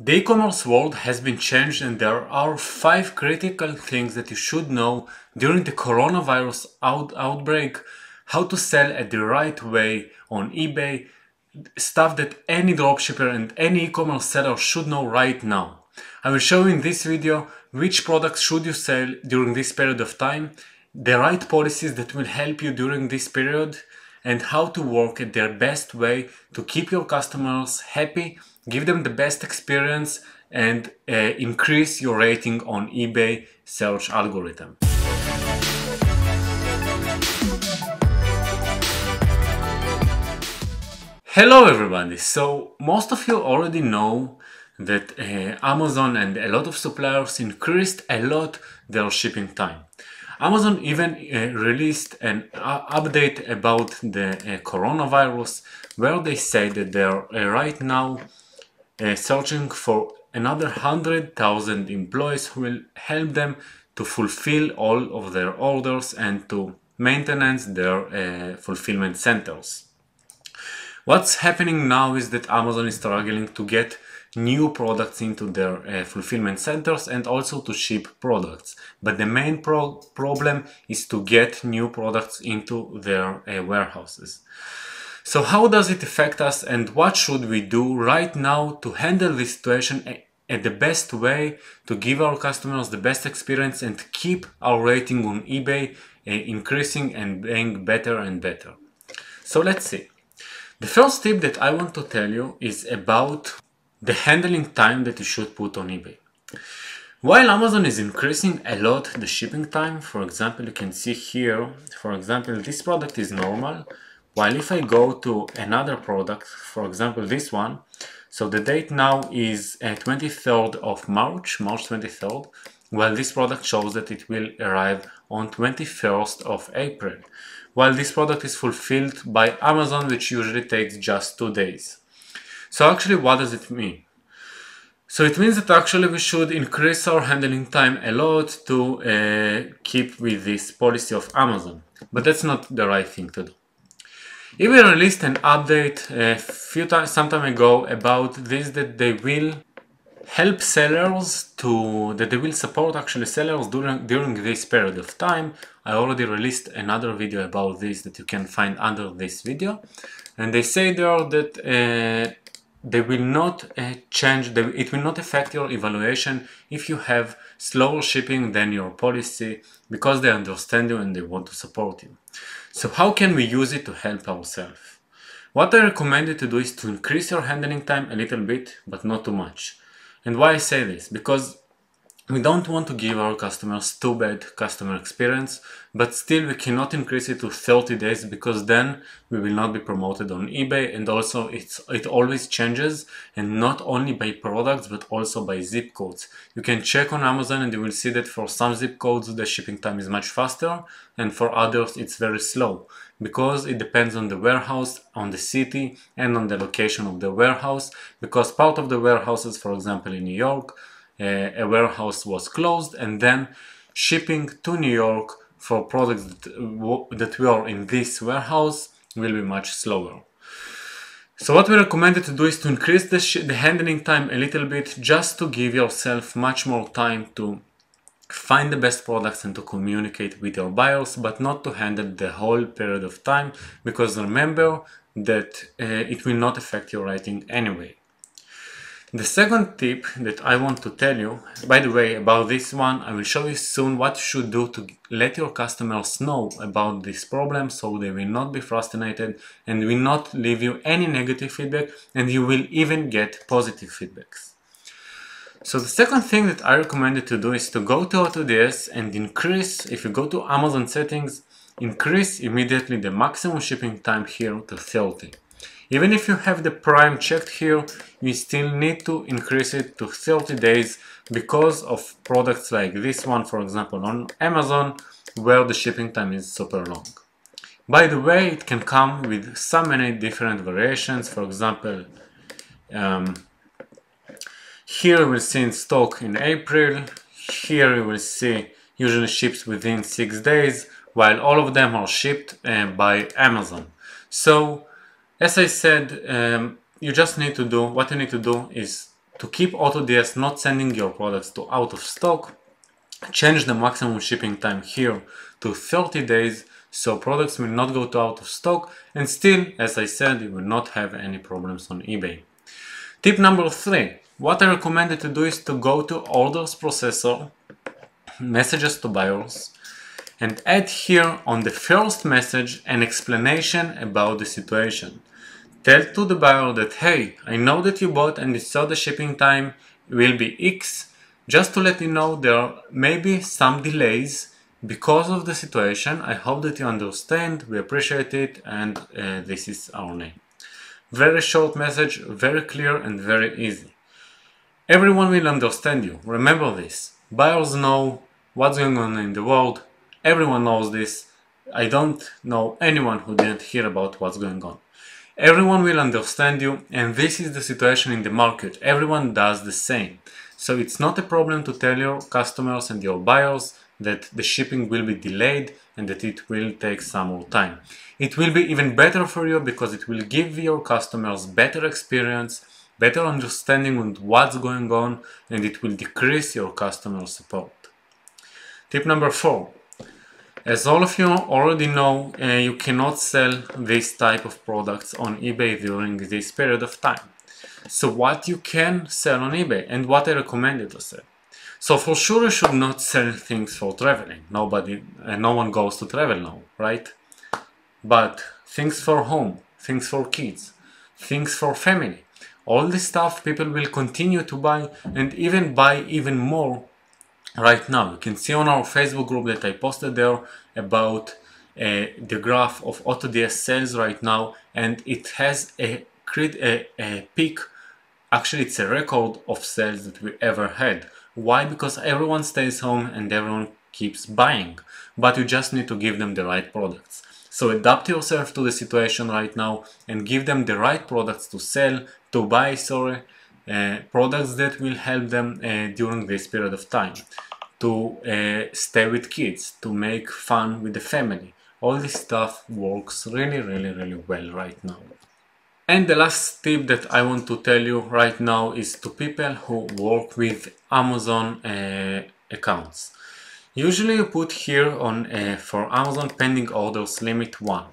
The e-commerce world has been changed, and there are 5 critical things that you should know during the coronavirus outbreak. How to sell at the right way on eBay, stuff that any dropshipper and any e-commerce seller should know right now. I will show you in this video which products should you sell during this period of time, the right policies that will help you during this period, and how to work at their best way to keep your customers happy, give them the best experience, and increase your rating on eBay search algorithm. Hello everybody! So most of you already know that Amazon and a lot of suppliers increased a lot their shipping time. Amazon even released an update about the coronavirus, where they say that they are right now searching for another 100,000 employees who will help them to fulfill all of their orders and to maintain their fulfillment centers. What's happening now is that Amazon is struggling to get new products into their fulfillment centers and also to ship products. But the main problem is to get new products into their warehouses. So how does it affect us, and what should we do right now to handle this situation at the best way to give our customers the best experience and keep our rating on eBay increasing and being better and better? So let's see. The first tip that I want to tell you is about the handling time that you should put on eBay. While Amazon is increasing a lot the shipping time, for example, you can see here, for example, this product is normal, while if I go to another product, for example, this one, so the date now is 23rd of March, March 23rd, while this product shows that it will arrive on 21st of April, while this product is fulfilled by Amazon, which usually takes just 2 days. So actually, what does it mean? So it means that actually we should increase our handling time a lot to keep with this policy of Amazon. But that's not the right thing to do. eBay released an update some time ago about this, that they will help sellers that they will support actually sellers during this period of time. I already released another video about this that you can find under this video. And they say there that they will not change, it will not affect your evaluation if you have slower shipping than your policy, because they understand you and they want to support you. So how can we use it to help ourselves? What I recommend you to do is to increase your handling time a little bit, but not too much. And why I say this? Because we don't want to give our customers too bad customer experience, but still we cannot increase it to 30 days because then we will not be promoted on eBay, and also it always changes, and not only by products but also by zip codes. You can check on Amazon and you will see that for some zip codes the shipping time is much faster and for others it's very slow, because it depends on the warehouse, on the city, and on the location of the warehouse, because part of the warehouses, for example in New York, a warehouse was closed, and then shipping to New York for products that were in this warehouse will be much slower. So what we recommend you to do is to increase the handling time a little bit, just to give yourself much more time to find the best products and to communicate with your buyers, but not to handle the whole period of time, because remember that it will not affect your rating anyway. The second tip that I want to tell you, by the way, about this one, I will show you soon what you should do to let your customers know about this problem so they will not be frustrated and will not leave you any negative feedback, and you will even get positive feedbacks. So the second thing that I recommend you to do is to go to AutoDS and increase, if you go to Amazon settings, increase immediately the maximum shipping time here to 30. Even if you have the Prime checked here, you still need to increase it to 30 days because of products like this one, for example, on Amazon, where the shipping time is super long. By the way, it can come with so many different variations. For example, here you will see in stock in April, here you will see usually ships within 6 days, while all of them are shipped by Amazon. So, as I said, you just need to do, what you need to do is To keep AutoDS not sending your products to out of stock, change the maximum shipping time here to 30 days so products will not go to out of stock, and still, as I said, you will not have any problems on eBay. Tip number 3. What I recommended to do is to go to orders processor, messages to buyers, and add here on the first message an explanation about the situation. Tell to the buyer that, hey, I know that you bought and you saw the shipping time will be X. Just to let you know, there may be some delays because of the situation. I hope that you understand, we appreciate it, and this is our name. Very short message, very clear and very easy. Everyone will understand you, remember this. Buyers know what's going on in the world, everyone knows this. I don't know anyone who didn't hear about what's going on. Everyone will understand you, and this is the situation in the market. Everyone does the same. So it's not a problem to tell your customers and your buyers that the shipping will be delayed and that it will take some more time. It will be even better for you because it will give your customers better experience, better understanding on what's going on, and it will decrease your customer support. Tip number 4. As all of you already know, you cannot sell this type of products on eBay during this period of time. So what you can sell on eBay, and what I recommend you to sell. So for sure you should not sell things for traveling. No one goes to travel now, right? But things for home, things for kids, things for family. All this stuff people will continue to buy, and even buy even more. Right now, you can see on our Facebook group that I posted there about the graph of AutoDS sales right now, and it has a peak, actually it's a record of sales that we ever had. Why? Because everyone stays home and everyone keeps buying, but you just need to give them the right products. So adapt yourself to the situation right now and give them the right products to sell, to buy, sorry. Products that will help them during this period of time, to stay with kids, to make fun with the family. All this stuff works really well right now. And the last tip that I want to tell you right now is to people who work with Amazon accounts. Usually you put here on for Amazon pending orders limit 1.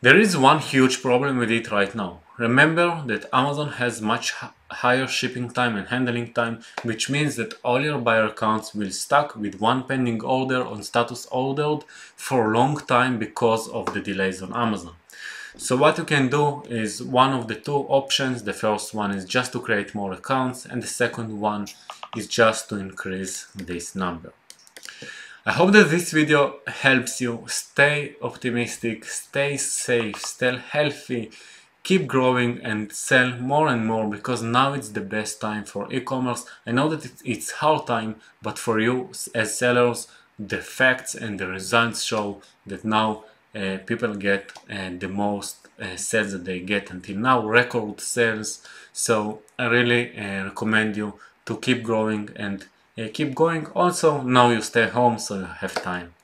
There is one huge problem with it right now. Remember that Amazon has much higher shipping time and handling time, which means that all your buyer accounts will stuck with one pending order on status ordered for a long time because of the delays on Amazon. So what you can do is one of the two options. The first one is just to create more accounts, and the second one is just to increase this number. I hope that this video helps you. Stay optimistic, stay safe, stay healthy. Keep growing and sell more and more, because now it's the best time for e-commerce. I know that it's hard time, but for you as sellers, the facts and the results show that now people get the most sales that they get until now, record sales. So I really recommend you to keep growing and keep going. Also, now you stay home, so you have time.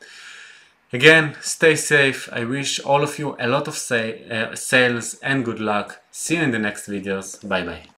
Again, stay safe. I wish all of you a lot of sales and good luck. See you in the next videos. Bye bye.